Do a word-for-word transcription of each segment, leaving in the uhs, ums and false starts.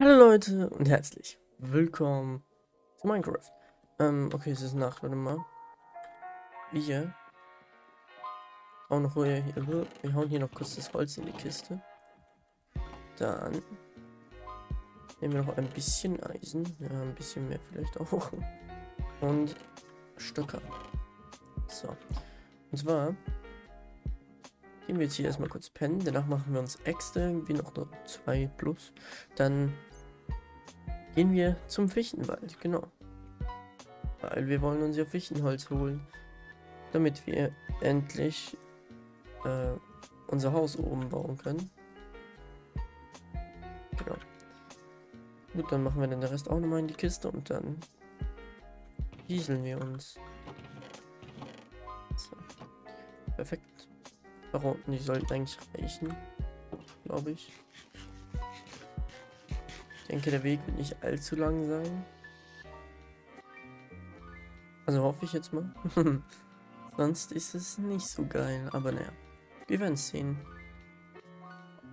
Hallo Leute und herzlich willkommen zu Minecraft. Ähm, okay, es ist Nacht, warte mal. Wir hauen noch hier, wir hauen hier noch kurz das Holz in die Kiste. Dann nehmen wir noch ein bisschen Eisen, ja, ein bisschen mehr vielleicht auch. Und Stöcker. So. Und zwar gehen wir jetzt hier erstmal kurz pennen, danach machen wir uns extra irgendwie noch zwei plus. Dann gehen wir zum Fichtenwald, genau. Weil wir wollen uns ja Fichtenholz holen, damit wir endlich äh, unser Haus oben bauen können. Genau. Gut, dann machen wir den Rest auch nochmal in die Kiste und dann dieseln wir uns. So. Perfekt. Warum? Die sollten eigentlich reichen, glaube ich. Ich denke, der Weg wird nicht allzu lang sein. Also hoffe ich jetzt mal. Sonst ist es nicht so geil, aber naja. Wir werden es sehen.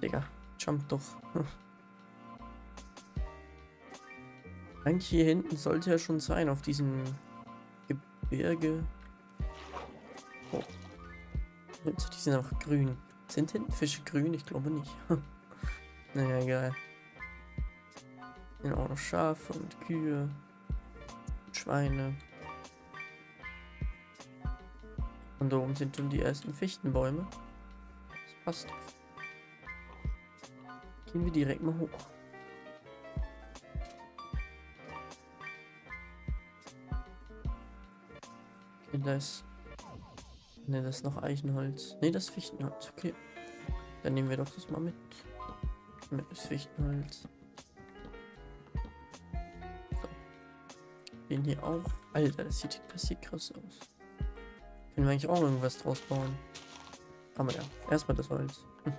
Digga, jump doch. Eigentlich hier hinten sollte ja schon sein, auf diesem Gebirge. Oh. Die sind auch grün. Sind hinten Fische grün? Ich glaube nicht. Naja, egal. Sind auch noch Schafe und Kühe. Und Schweine. Und da oben sind schon die ersten Fichtenbäume. Das passt. Gehen wir direkt mal hoch. Okay, da ist... Ne, das ist noch Eichenholz. Ne, das ist Fichtenholz. Okay. Dann nehmen wir doch das mal mit. Mit das Fichtenholz. So. Den hier auch. Alter, das sieht, das sieht krass aus. Können wir eigentlich auch irgendwas draus bauen? Aber ja, erstmal das Holz. Hm.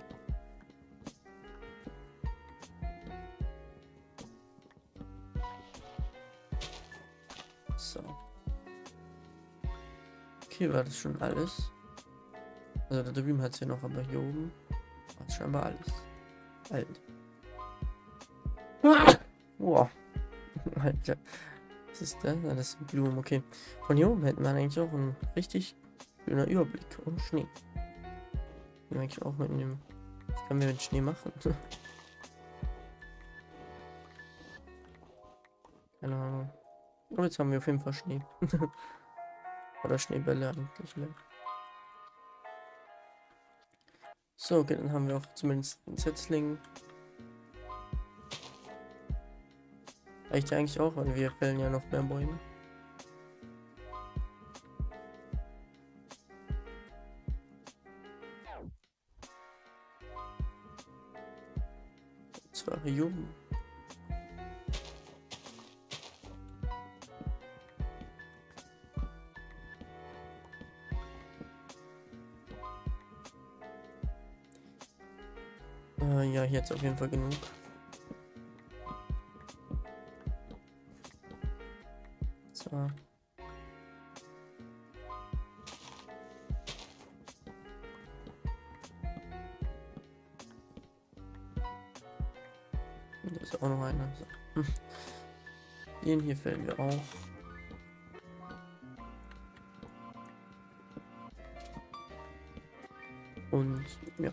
So. Hier war das schon alles. Also da drüben hat es ja noch, aber hier oben war es scheinbar alles. Alt. Ah! Wow. Alter. Was ist das? Das sind Blumen, okay. Von hier oben hätten wir eigentlich auch einen richtig schönen Überblick. Und Schnee. Den eigentlich auch mit dem. Was können wir mit Schnee machen? Keine Ahnung. Aber jetzt haben wir auf jeden Fall Schnee. Oder Schneebälle eigentlich, ne? So, okay, dann haben wir auch zumindest einen Setzling. Reicht ja eigentlich auch, weil wir fällen ja noch mehr Bäume. Und zwar Jungen. Ja, hier jetzt auf jeden Fall genug. So. Und da ist auch noch einer. So. Den hier fällen wir auch. Und ja.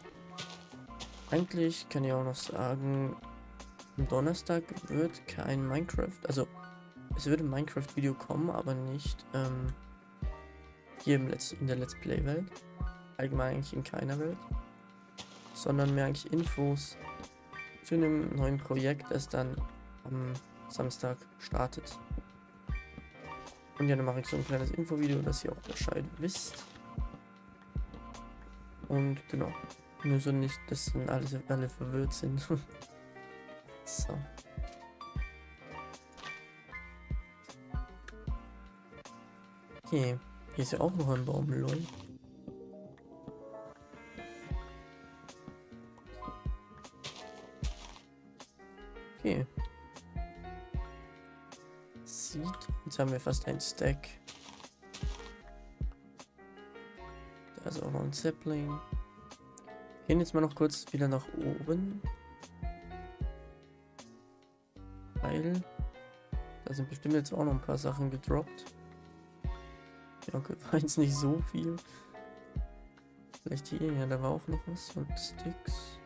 Eigentlich kann ich auch noch sagen, am Donnerstag wird kein Minecraft, also es wird ein Minecraft-Video kommen, aber nicht ähm, hier im Let's, in der Let's Play-Welt, allgemein eigentlich in keiner Welt, sondern mehr eigentlich Infos zu einem neuen Projekt, das dann am Samstag startet. Und ja, dann mache ich so ein kleines Infovideo, dass ihr auch Bescheid wisst. Und genau. Nur so nicht, dass dann alle, alle verwirrt sind. So. Okay. Hier ist ja auch noch ein Baum, lol. Okay. Sieht. Jetzt haben wir fast einen Stack. Da ist auch noch ein Sapling. Gehen jetzt mal noch kurz wieder nach oben. Pfeil. Da sind bestimmt jetzt auch noch ein paar Sachen gedroppt. Ja, okay, war jetzt nicht so viel. Vielleicht hier, ja, da war auch noch was. Und Sticks.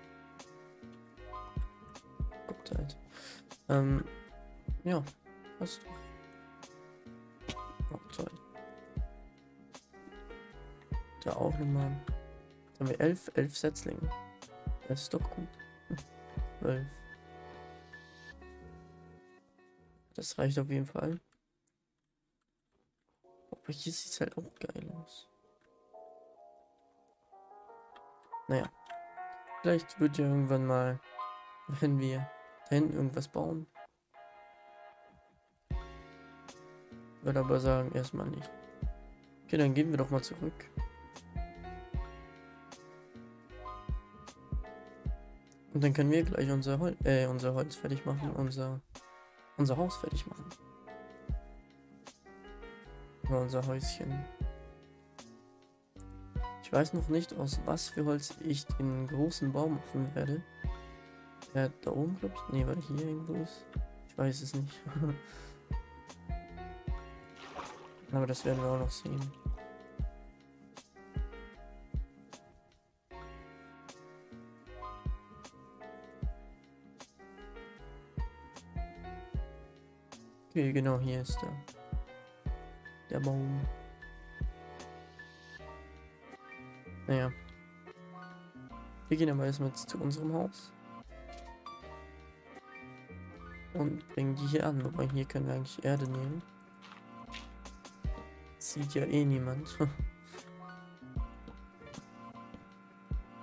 Guckt halt. Ähm, ja, passt doch. Oh, toll. Da auch nochmal. Jetzt haben wir elf, elf Setzlinge. Das ist doch gut. elf. Das reicht auf jeden Fall. Aber hier sieht es halt auch geil aus. Naja. Vielleicht wird ja irgendwann mal, wenn wir da hinten irgendwas bauen. Ich würde aber sagen, erstmal nicht. Okay, dann gehen wir doch mal zurück. Und dann können wir gleich unser Holz, äh, unser Holz fertig machen, unser... unser Haus fertig machen. Oder unser Häuschen. Ich weiß noch nicht, aus was für Holz ich den großen Baum machen werde. Ja, da oben, glaube ich. Ne, weil hier irgendwo ist. Ich weiß es nicht. Aber das werden wir auch noch sehen. Okay, genau, hier ist der, der Baum. Naja. Wir gehen aber erstmal jetzt zu unserem Haus. Und bringen die hier an. Wobei, hier können wir eigentlich Erde nehmen. Das sieht ja eh niemand.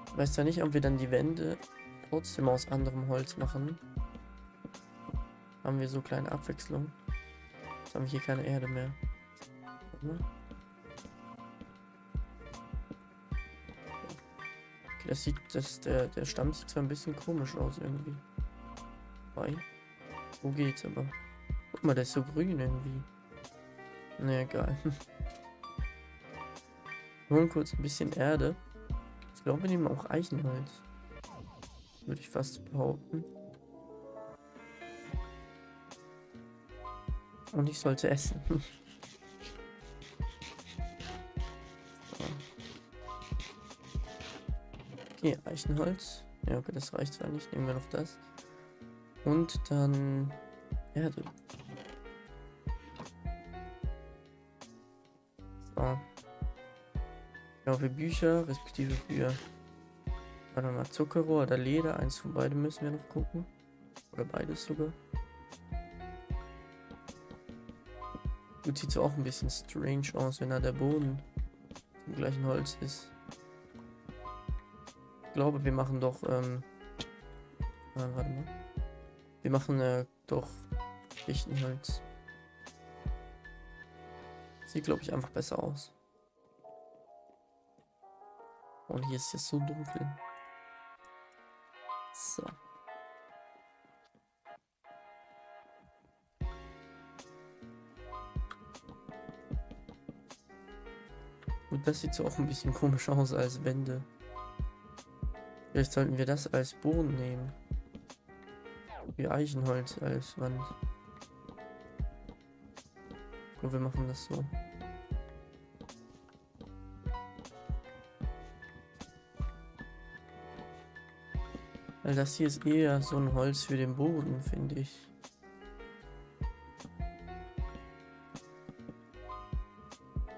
Ich weiß ja nicht, ob wir dann die Wände trotzdem aus anderem Holz machen. Haben wir so kleine Abwechslung. Jetzt haben wir hier keine Erde mehr. Okay, das sieht, das, der, der Stamm sieht zwar ein bisschen komisch aus irgendwie. Wobei, so geht's aber. Guck mal, der ist so grün irgendwie. Na egal. Wir holen kurz ein bisschen Erde. Ich glaube, wir nehmen auch Eichenholz. Würde ich fast behaupten. Und ich sollte essen. Okay, Eichenholz. Ja, okay, das reicht zwar nicht. Nehmen wir noch das. Und dann Erde. So. Ja, für Bücher, respektive für... Warte mal, Zuckerrohr oder Leder. Eins von beiden müssen wir noch gucken. Oder beides sogar. Gut, sieht so auch ein bisschen strange aus, wenn da der Boden im gleichen Holz ist. Ich glaube, wir machen doch, ähm, äh, warte mal. Wir machen, äh, doch Fichtenholz. Sieht, glaube ich, einfach besser aus. Und hier ist jetzt so dunkel. So. Das sieht so auch ein bisschen komisch aus als Wände. Vielleicht sollten wir das als Boden nehmen. Wie Eichenholz als Wand. Und wir machen das so. Weil das hier ist eher so ein Holz für den Boden, finde ich.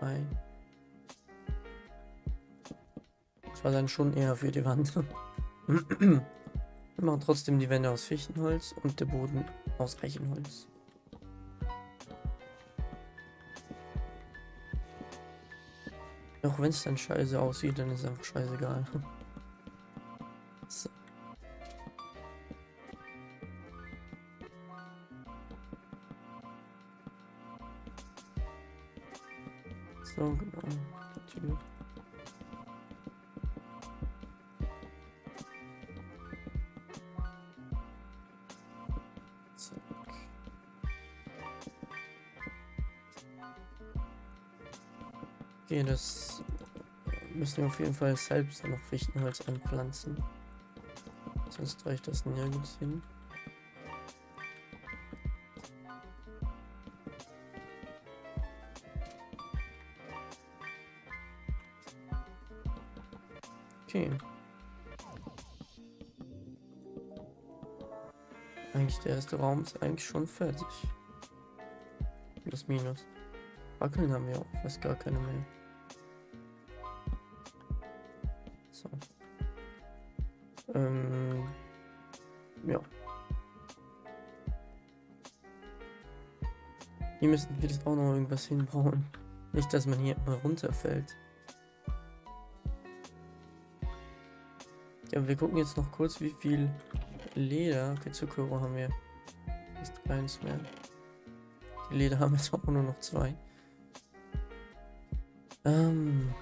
Nein. War dann schon eher für die Wand. Wir machen trotzdem die Wände aus Fichtenholz und der Boden aus Eichenholz. Auch wenn es dann scheiße aussieht, dann ist es einfach scheißegal. So. So, genau. Natürlich. Okay, das müssen wir auf jeden Fall selbst noch Fichtenholz anpflanzen. Sonst reicht das nirgends hin. geschehen? Eigentlich der erste Raum ist eigentlich schon fertig. Das Minus. Wackeln haben wir auch fast gar keine mehr. So. Ähm. Ja. Hier müssen wir jetzt auch noch irgendwas hinbauen. Nicht, dass man hier mal runterfällt. Ja, wir gucken jetzt noch kurz, wie viel Leder, Ketsuko haben wir. Ist keins mehr. Die Leder haben jetzt auch nur noch zwei. Ähm.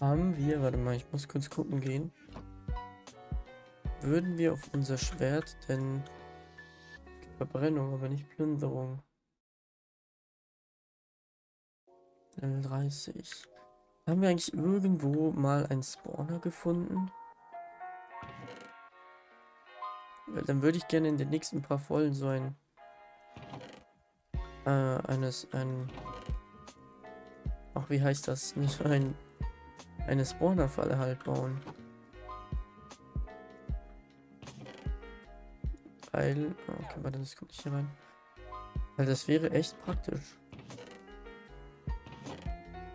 Haben wir, warte mal, ich muss kurz gucken gehen. Würden wir auf unser Schwert denn Verbrennung, aber nicht Plünderung. Level dreißig. Haben wir eigentlich irgendwo mal einen Spawner gefunden? Weil dann würde ich gerne in den nächsten paar Folgen so ein äh, eines ein ach wie heißt das nicht ein eine Spawnerfalle halt bauen. Weil, okay, warte, das kommt nicht hier rein. Weil das wäre echt praktisch.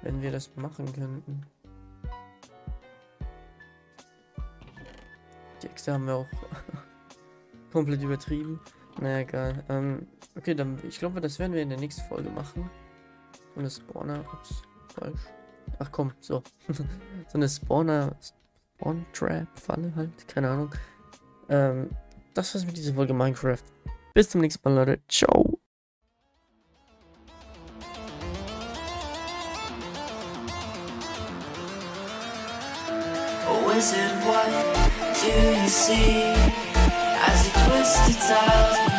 Wenn wir das machen könnten. Die Äxte haben wir auch komplett übertrieben. Naja, egal. Ähm, okay, dann, ich glaube, das werden wir in der nächsten Folge machen. So eine Spawner, ups, falsch. Ach komm, so. So eine Spawner, Spawn-Trap-Falle halt, keine Ahnung. Ähm, Das war's mit dieser Folge Minecraft. Bis zum nächsten Mal, Leute. Ciao. Wizard, what do you see as you twist the tiles?